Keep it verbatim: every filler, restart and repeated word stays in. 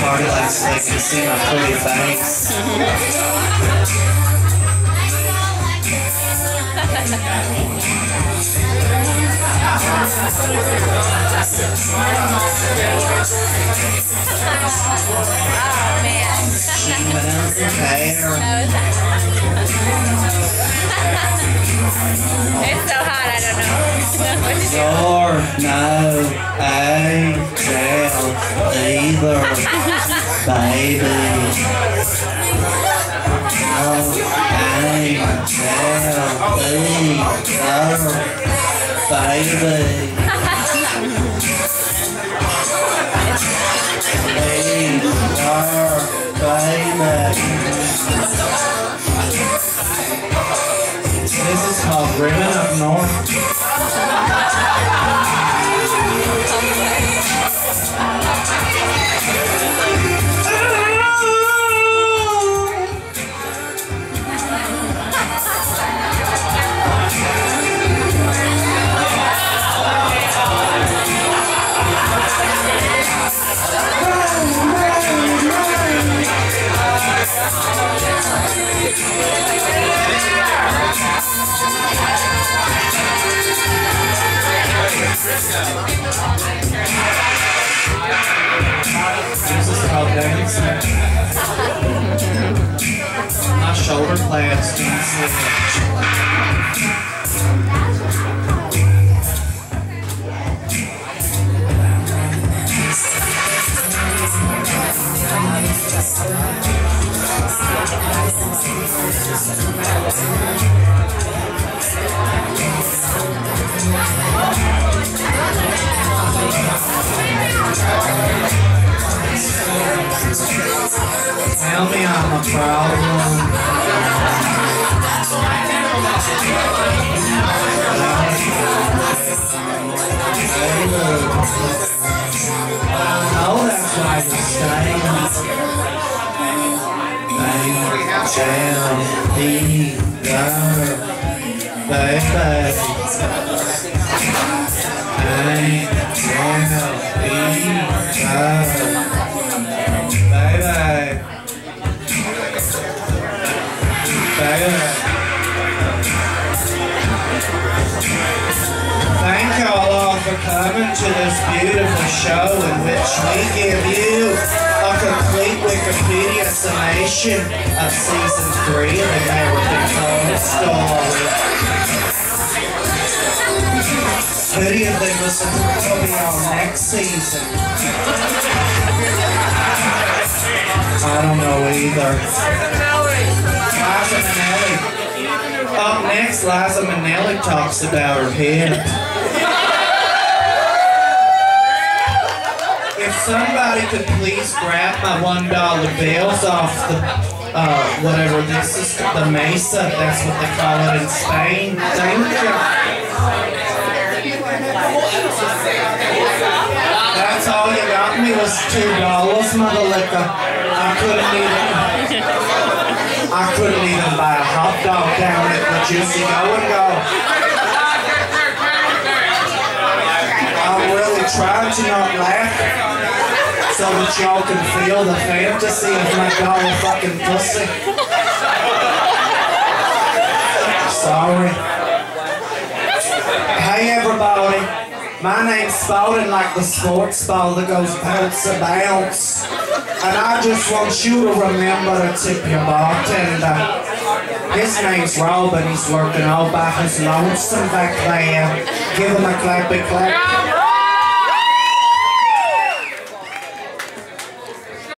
Party lights like you see my pretty banks. Oh man. She smells the hair. It's so hot, I don't know. You're no angel either. Baby, oh, I baby. Baby, this is called Bringing Up North. My shoulder plants do tell me I'm a problem. Oh, that's why you stay. Baby, baby, baby, baby, baby. Thank you all for coming to this beautiful show in which we give you a complete Wikipedia summation of season three of American Horror Story. Who do you think was supposed to be on next season? I don't know either. Liza Minnelli. Up next, Liza Minnelli talks about her hip. If somebody could please grab my one dollar bills off the uh, whatever this is, the mesa, that's what they call it in Spain. Thank you. That's all you got me was two dollars, motherlicker. I couldn't even. I couldn't even buy a hot dog down at the Juicy Go and Go. I really tried to not laugh so that y'all can feel the fantasy of my dollar fucking pussy. Sorry. Hey everybody, my name's Spalding, like the sports ball that goes bounce a bounce. And I just want you to remember to tip your bartender. His name's Rob and he's working all by his lonesome back there. Give him a clappy clap.